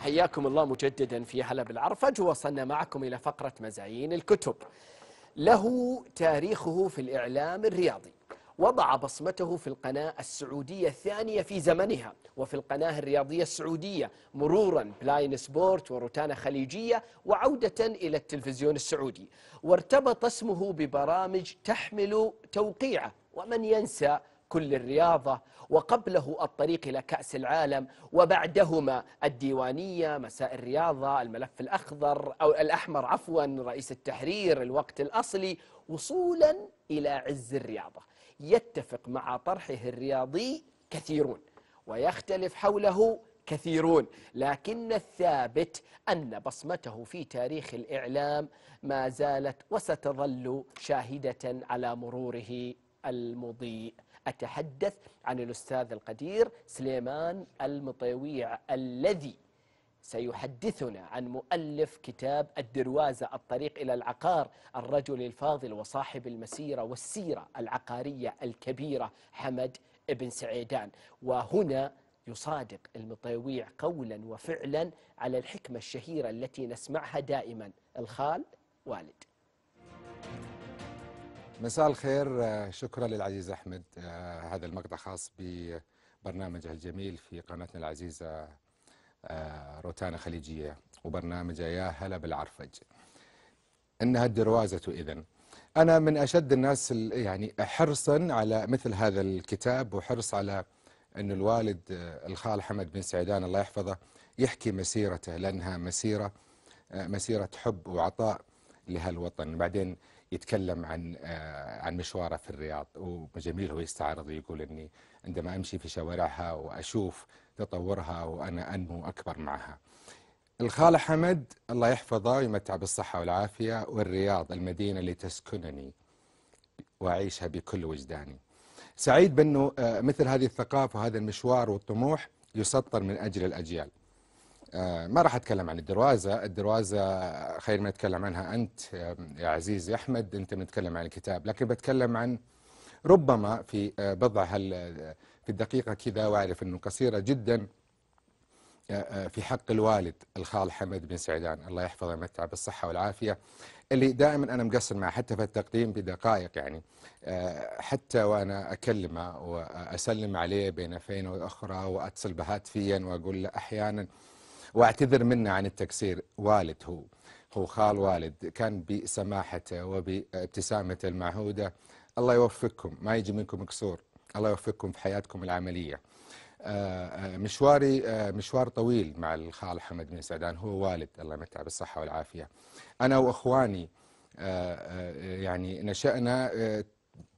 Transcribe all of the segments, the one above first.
حياكم الله مجددا في ياهلا بالعرفج. وصلنا معكم إلى فقرة مزعين الكتب. له تاريخه في الإعلام الرياضي، وضع بصمته في القناة السعودية الثانية في زمنها وفي القناة الرياضية السعودية، مروراً بلاين سبورت وروتانا خليجية، وعودة إلى التلفزيون السعودي. وارتبط اسمه ببرامج تحمل توقيعه، ومن ينسى كل الرياضة، وقبله الطريق إلى كأس العالم، وبعدهما الديوانية، مساء الرياضة، الملف الأخضر أو الأحمر عفواً، رئيس التحرير، الوقت الأصلي، وصولاً إلى عز الرياضة. يتفق مع طرحه الرياضي كثيرون ويختلف حوله كثيرون، لكن الثابت أن بصمته في تاريخ الإعلام ما زالت وستظل شاهدة على مروره المضيء. أتحدث عن الأستاذ القدير سلمان المطيويع، الذي سيحدثنا عن مؤلف كتاب الدروازة، الطريق إلى العقار، الرجل الفاضل وصاحب المسيرة والسيرة العقارية الكبيرة، حمد بن سعيدان. وهنا يصادق المطيويع قولا وفعلا على الحكمة الشهيرة التي نسمعها دائما، الخال والد. مساء الخير، شكرا للعزيز أحمد. هذا المقطع خاص ببرنامجه الجميل في قناتنا العزيزة روتانا خليجية وبرنامج ياهلا بالعرفج. إنها الدروازة. إذن أنا من أشد الناس يعني حرصا على مثل هذا الكتاب، وحرص على أن الوالد الخال حمد بن سعيدان الله يحفظه يحكي مسيرته، لأنها مسيرة حب وعطاء لهالوطن. بعدين يتكلم عن مشواره في الرياض، وجميل هو يستعرض، يقول إني عندما أمشي في شوارعها وأشوف تطورها وأنا أنمو أكبر معها. الخال حمد الله يحفظه ويمتع بالصحة والعافية، والرياض المدينة اللي تسكنني وأعيشها بكل وجداني. سعيد بأنه مثل هذه الثقافة وهذا المشوار والطموح يسطر من أجل الأجيال. ما راح أتكلم عن الدروازة، الدروازة خير ما يتكلم عنها أنت يا عزيزي أحمد، أنت بنتكلم عن الكتاب، لكن بتكلم عن ربما في بضع في الدقيقة كذا، وأعرف أنه قصيرة جدا، في حق الوالد الخال حمد بن سعيدان الله يحفظه ويمتعه بالصحة والعافية، اللي دائما أنا مقصر معه حتى في التقديم بدقائق، يعني حتى وأنا أكلمه وأسلم عليه بين فين وأخرى، وأتصل به هاتفيا وأقول له أحيانا، واعتذر منه عن التكسير. والد هو خال والد، كان بسماحته وبابتسامته المعهودة، الله يوفقكم، ما يجي منكم مكسور، الله يوفقكم في حياتكم العملية. مشواري مشوار طويل مع الخال حمد بن سعيدان، هو والد الله يمتعه بالصحة والعافية. أنا وأخواني يعني نشأنا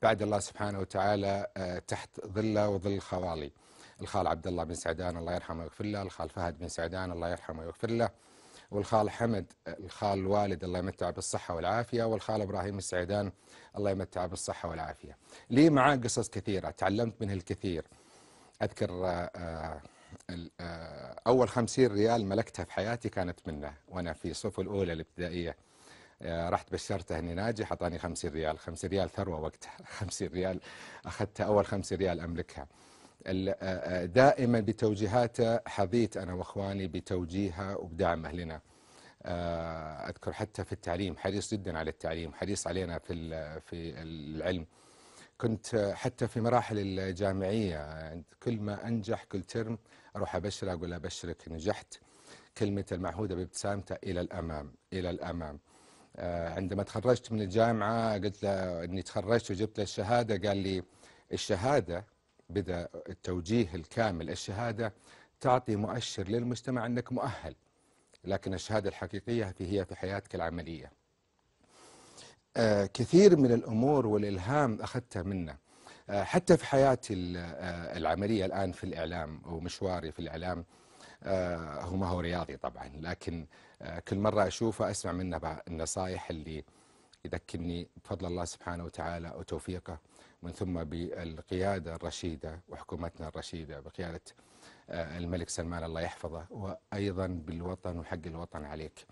بعد الله سبحانه وتعالى تحت ظله وظل خوالي، الخال عبد الله بن سعيدان الله يرحمه ويغفر له، الخال فهد بن سعيدان الله يرحمه ويغفر له، والخال حمد الخال الوالد الله يمتعه بالصحة والعافية، والخال إبراهيم السعيدان الله يمتعه بالصحة والعافية. لي معاه قصص كثيرة تعلمت منها الكثير. أذكر أول 50 ريال ملكتها في حياتي كانت منه، وأنا في الصف الأولى الابتدائية، رحت بشرته أني ناجح، أعطاني 50 ريال، 50 ريال ثروة وقتها، 50 ريال أخذتها، أول 50 ريال أملكها. دائما بتوجيهاته حظيت أنا وإخواني بتوجيهها وبدعمه لنا. أذكر حتى في التعليم حريص جدا على التعليم، حريص علينا في العلم. كنت حتى في مراحل الجامعية كل ما أنجح كل ترم أروح أبشره، أقول أبشرك نجحت، كلمة المعهودة بابتسامته، إلى الأمام إلى الأمام. عندما تخرجت من الجامعة قلت له أني تخرجت وجبت له الشهادة، قال لي الشهادة، بدأ التوجيه الكامل، الشهادة تعطي مؤشر للمجتمع أنك مؤهل، لكن الشهادة الحقيقية هي في حياتك العملية. كثير من الأمور والإلهام أخذتها منه، حتى في حياتي العملية الآن في الإعلام ومشواري في الإعلام. هو ما هو رياضي طبعا، لكن كل مرة أشوفه أسمع منه النصائح اللي يذكرني بفضل الله سبحانه وتعالى وتوفيقه، من ثم بالقيادة الرشيدة وحكومتنا الرشيدة بقيادة الملك سلمان الله يحفظه، وأيضا بالوطن وحق الوطن عليك.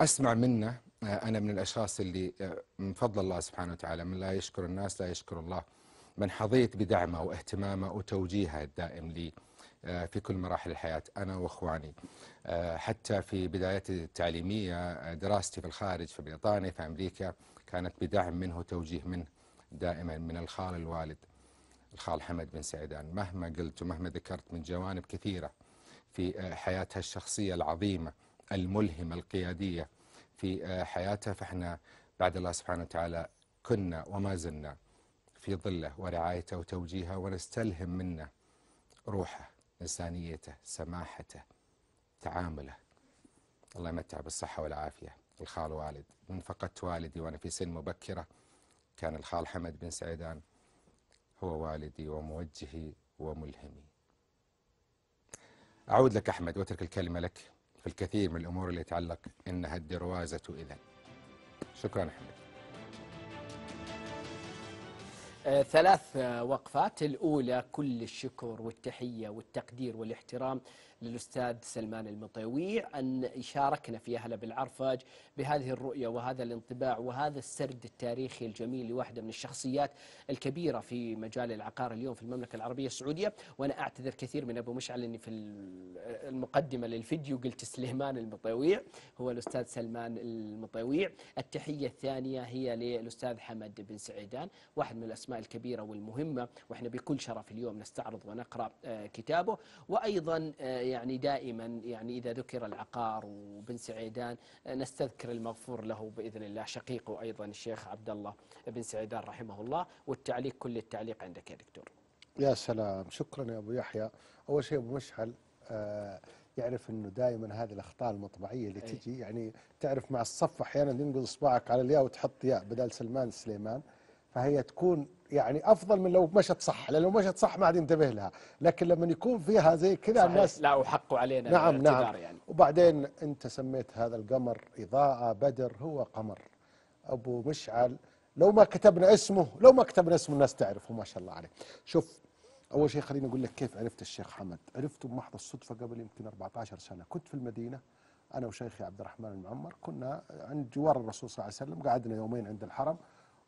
أسمع منه، أنا من الأشخاص اللي من فضل الله سبحانه وتعالى، من لا يشكر الناس لا يشكر الله، من حظيت بدعمه واهتمامه وتوجيهه الدائم لي في كل مراحل الحياة أنا وإخواني. حتى في بدايتي التعليمية دراستي في الخارج في بريطانيا في أمريكا كانت بدعم منه وتوجيه منه دائما من الخال الوالد الخال حمد بن سعيدان. مهما قلت ومهما ذكرت من جوانب كثيرة في حياتها الشخصية العظيمة الملهمة القيادية في حياتها، فإحنا بعد الله سبحانه وتعالى كنا وما زلنا في ظله ورعايته وتوجيهه، ونستلهم منه روحه، إنسانيته، سماحته، تعامله. الله يمتع بالصحة والعافية الخال والد. من فقدت والدي وأنا في سن مبكرة كان الخال حمد بن سعيدان هو والدي وموجهي وملهمي. أعود لك أحمد وأترك الكلمة لك في الكثير من الأمور اللي يتعلق إنها الدروازة إذن. شكرا أحمد. ثلاث وقفات. الأولى كل الشكر والتحية والتقدير والاحترام للأستاذ سلمان المطيويع أن يشاركنا في ياهلا بالعرفج بهذه الرؤية وهذا الانطباع وهذا السرد التاريخي الجميل لواحدة من الشخصيات الكبيرة في مجال العقار اليوم في المملكة العربية السعودية. وأنا أعتذر كثير من أبو مشعل أني في المقدمة للفيديو قلت سليمان المطيويع، هو الأستاذ سلمان المطيويع. التحية الثانية هي للأستاذ حمد بن سعيدان، واحد من الأسماء الكبيرة والمهمة، وإحنا بكل شرف اليوم نستعرض ونقرأ كتابه. وأيضا يعني دائما يعني إذا ذكر العقار وبن سعيدان نستذكر المغفور له بإذن الله شقيقه أيضا الشيخ عبد الله بن سعيدان رحمه الله. والتعليق كل التعليق عندك يا دكتور. يا سلام، شكرا يا أبو يحيى. أول شيء أبو مشعل يعرف أنه دائما هذه الأخطاء المطبعية اللي تجي، يعني تعرف مع الصف أحيانا ينقض إصبعك على الياء وتحط ياء بدل سلمان سليمان، فهي تكون يعني افضل من لو مشت صح، لأن لو مشت صح ما عاد ينتبه لها، لكن لما يكون فيها زي كذا الناس لا وحقوا علينا. نعم نعم يعني. وبعدين انت سميت هذا القمر اضاءه، بدر هو قمر ابو مشعل، لو ما كتبنا اسمه الناس تعرفه. ما شاء الله عليه. شوف اول شيء خليني اقول لك كيف عرفت الشيخ حمد. عرفته بمحض الصدفه قبل يمكن 14 سنه، كنت في المدينه انا وشيخي عبد الرحمن المؤمن، كنا عند جوار الرسول صلى الله عليه وسلم، قعدنا يومين عند الحرم،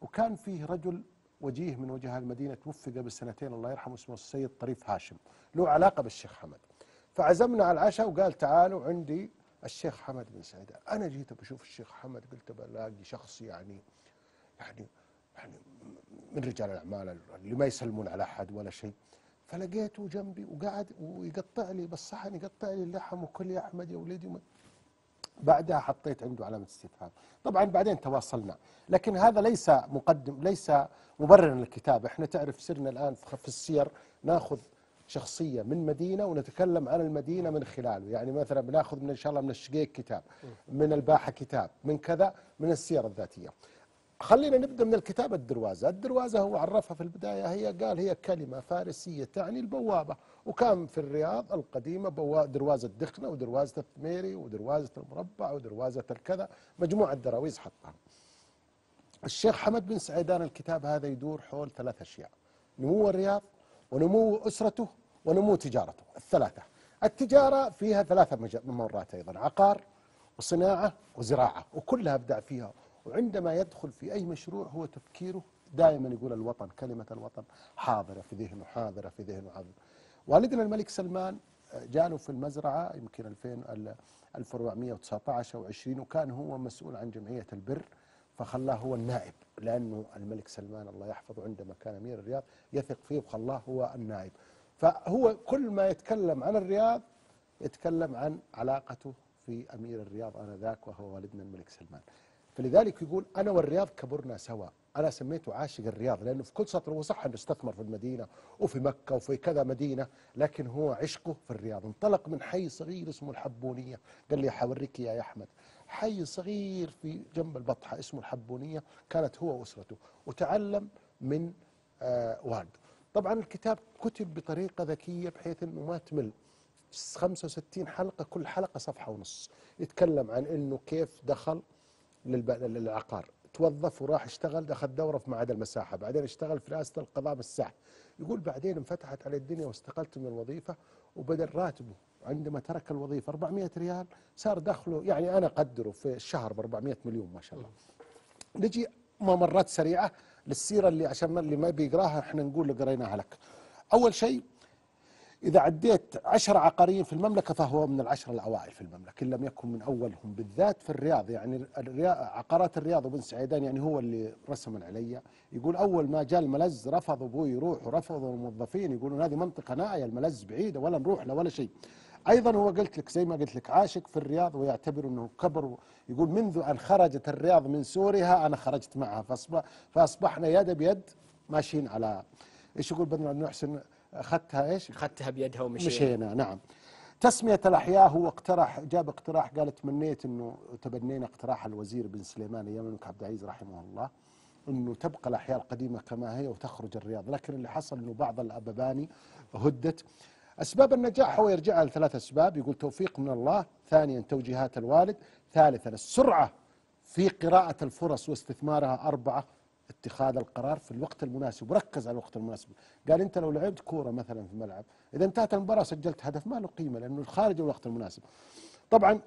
وكان فيه رجل وجيه من وجهاء المدينة توفي قبل سنتين الله يرحمه، اسمه السيد طريف هاشم، له علاقة بالشيخ حمد. فعزمنا على العشاء وقال تعالوا عندي الشيخ حمد بن سعيدان. أنا جيت بشوف الشيخ حمد، قلت بلاقي شخص يعني من رجال الأعمال اللي ما يسلمون على أحد ولا شيء. فلقيته جنبي وقعد ويقطع لي بالصحن، يقطع لي اللحم وكل يا أحمد يا ولدي. بعدها حطيت عنده علامة استفهام. طبعا بعدين تواصلنا، لكن هذا ليس مقدم، ليس مبرر للكتاب. احنا تعرف سرنا الآن في السير ناخذ شخصية من مدينة ونتكلم عن المدينة من خلاله، يعني مثلا بناخذ من ان شاء الله من الشقيق كتاب، من الباحة كتاب، من كذا، من السير الذاتية. خلينا نبدأ من الكتاب الدروازة. الدروازة هو عرفها في البداية، قال هي كلمة فارسية تعني البوابة، وكان في الرياض القديمة دروازة دخنة ودروازة الثميري ودروازة المربع ودروازة الكذا، مجموعة دراويز حطها. الشيخ حمد بن سعيدان الكتاب هذا يدور حول ثلاث أشياء: نمو الرياض، ونمو أسرته، ونمو تجارته الثلاثة. التجارة فيها ثلاثة مرات أيضا: عقار وصناعة وزراعة، وكلها أبدع فيها. وعندما يدخل في أي مشروع هو تفكيره دائما يقول الوطن، كلمة الوطن حاضرة في ذهنه، حاضرة في ذهنه. والدنا الملك سلمان جاله في المزرعة يمكن 1419 أو 20، وكان هو مسؤول عن جمعية البر، فخلاه هو النائب، لأنه الملك سلمان الله يحفظه عندما كان أمير الرياض يثق فيه وخلاه هو النائب. فهو كل ما يتكلم عن الرياض يتكلم عن علاقته في أمير الرياض آنذاك وهو والدنا الملك سلمان. فلذلك يقول أنا والرياض كبرنا سوا. أنا سميته عاشق الرياض، لأنه في كل سطر هو صح أنه استثمر في المدينة وفي مكة وفي كذا مدينة، لكن هو عشقه في الرياض. انطلق من حي صغير اسمه الحبونية، قال لي حوريك يا أحمد حي صغير في جنب البطحة اسمه الحبونية، كانت هو وأسرته، وتعلم من والده. طبعا الكتاب كتب بطريقة ذكية بحيث أنه ما تمل، 65 حلقة، كل حلقة صفحة ونص، يتكلم عن أنه كيف دخل للعقار، توظف وراح اشتغل، اخذ دوره في معهد المساحه، بعدين اشتغل في رئاسه القضاء بالساعه. يقول بعدين انفتحت علي الدنيا واستقلت من الوظيفه، وبدل راتبه عندما ترك الوظيفه 400 ريال صار دخله، يعني انا اقدره في الشهر ب 400 مليون ما شاء الله. نجي مرات سريعه للسيره اللي عشان اللي ما بيقراها احنا نقول قريناها لك. اول شيء إذا عديت 10 عقاريين في المملكة فهو من ال10 الأوائل في المملكة، إن لم يكن من أولهم، بالذات في الرياض. يعني عقارات الرياض وبن سعيدان يعني هو اللي رسم علي، يقول أول ما جاء الملز رفض أبوي يروح، ورفضوا الموظفين يقولون هذه منطقة نائية، الملز بعيدة ولا نروح له ولا شيء. أيضا هو قلت لك زي ما قلت لك عاشق في الرياض، ويعتبر أنه كبر، يقول منذ أن خرجت الرياض من سورها أنا خرجت معها، فأصبحنا يد بيد ماشيين على إيش يقول بدر بن حسن، أخذتها إيش؟ أخذتها بيدها ومشينا. نعم. تسمية الأحياء هو اقترح، جاب اقتراح، قال تمنيت أنه تبنينا اقتراح الوزير بن سليمان أيام الملك عبد العزيز رحمه الله، أنه تبقى الأحياء القديمة كما هي وتخرج الرياض، لكن اللي حصل أنه بعض الأباباني هدت. أسباب النجاح هو يرجعها لثلاث أسباب، يقول توفيق من الله، ثانيا توجيهات الوالد، ثالثا السرعة في قراءة الفرص واستثمارها، أربعة اتخاذ القرار في الوقت المناسب، وركز على الوقت المناسب. قال أنت لو لعبت كورة مثلا في الملعب إذا انتهت المباراة سجلت هدف ما له قيمة، لأنه الخارج والوقت المناسب. طبعا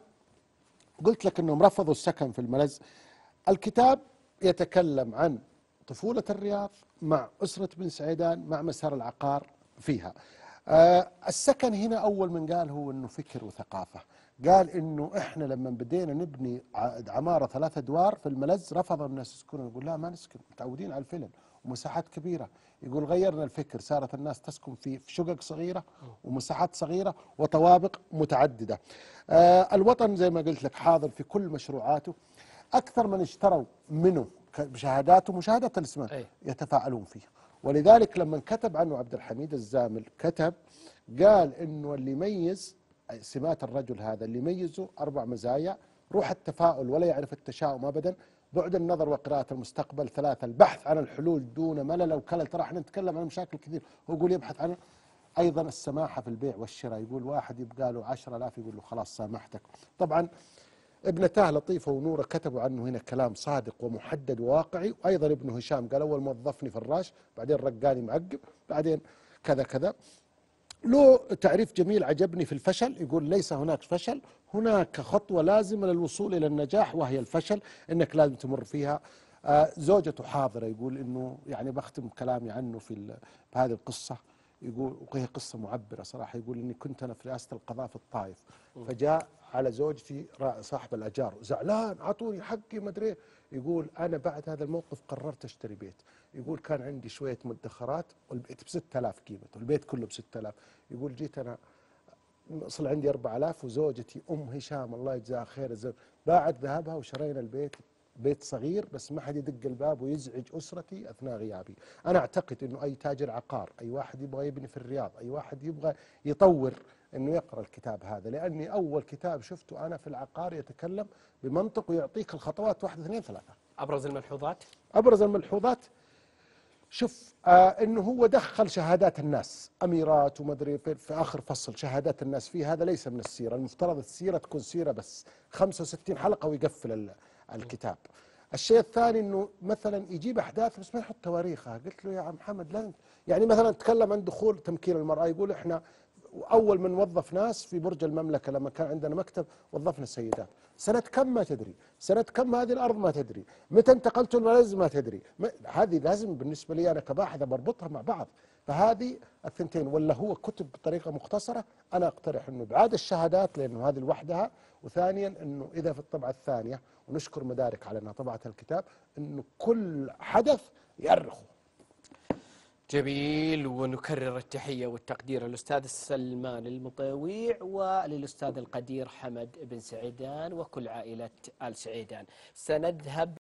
قلت لك أنهم رفضوا السكن في الملز. الكتاب يتكلم عن طفولة الرياض مع أسرة بن سعيدان مع مسار العقار فيها. السكن هنا أول من قال هو أنه فكر وثقافة، قال أنه إحنا لما بدينا نبني عمارة 3 أدوار في الملز رفض الناس يسكنون، يقول لا ما نسكن، متعودين على الفلل ومساحات كبيرة. يقول غيرنا الفكر، صارت الناس تسكن في شقق صغيرة ومساحات صغيرة وطوابق متعددة. الوطن زي ما قلت لك حاضر في كل مشروعاته، أكثر من اشتروا منه بشهاداته مشاهدة الاسماء يتفاعلون فيه، ولذلك لما كتب عنه عبد الحميد الزامل كتب قال إنه اللي يميز سمات الرجل هذا، اللي يميزه 4 مزايا: روح التفاؤل ولا يعرف التشاؤم أبدا، بعد النظر وقراءة المستقبل، 3 البحث عن الحلول دون ملل وكلل، ترى احنا نتكلم عن مشاكل كثير هو يقول يبحث عنها، أيضا السماحة في البيع والشراء، يقول واحد يبقى له 10,000 يقول له خلاص سامحتك. طبعا ابنتاه لطيفة ونورة كتبوا عنه هنا كلام صادق ومحدد وواقعي، وأيضا ابنه هشام قال أول موظفني فراش، بعدين رقاني معقب، بعدين كذا كذا. له تعريف جميل عجبني في الفشل، يقول ليس هناك فشل، هناك خطوة لازمة للوصول إلى النجاح وهي الفشل، إنك لازم تمر فيها. زوجته حاضرة، يقول إنه يعني بختم كلامي عنه في هذه القصة، يقول وهي قصة معبرة صراحة، يقول إني كنت أنا في رئاسة القضاء في الطائف، فجاء على زوجتي صاحب الأجار زعلان عطوني حقي ما أدري، يقول أنا بعد هذا الموقف قررت أشتري بيت، يقول كان عندي شوية مدخرات والبيت ب6,000 قيمته، البيت كله ب6,000، يقول جيت أنا صل عندي 4,000 وزوجتي أم هشام الله يجزاها خير باعت ذهبها وشرينا البيت، بيت صغير بس ما حد يدق الباب ويزعج أسرتي أثناء غيابي. أنا أعتقد أنه أي تاجر عقار، أي واحد يبغى يبني في الرياض، أي واحد يبغى يطور، أنه يقرأ الكتاب هذا، لأني أول كتاب شفته أنا في العقار يتكلم بمنطق ويعطيك الخطوات 1 2 3. أبرز الملحوظات شوف أنه هو دخل شهادات الناس، أميرات ومدري في آخر فصل شهادات الناس فيه، هذا ليس من السيرة، المفترض السيرة تكون سيرة بس 65 حلقة ويقفل الكتاب. الشيء الثاني أنه مثلا يجيب أحداث بس ما يحط تواريخها. قلت له يا عم حمد لن يعني مثلا تكلم عن دخول تمكين المرأة، يقول إحنا أول من وظف ناس في برج المملكة لما كان عندنا مكتب وظفنا السيدات، سنة كم ما تدري، سنة كم هذه الأرض ما تدري، متى انتقلت الملز ما تدري، هذه لازم بالنسبة لي أنا كباحثة بربطها مع بعض. فهذه الثنتين، ولا هو كتب بطريقة مختصرة، أنا أقترح أنه إبعاد الشهادات لأنه هذه لوحدها، وثانيا أنه إذا في الطبعة الثانية، ونشكر مدارك على أنها طبعت الكتاب، أنه كل حدث يأرخه. جميل، ونكرر التحية والتقدير للأستاذ سلمان المطيويع وللأستاذ القدير حمد بن سعيدان وكل عائلة آل سعيدان. سنذهب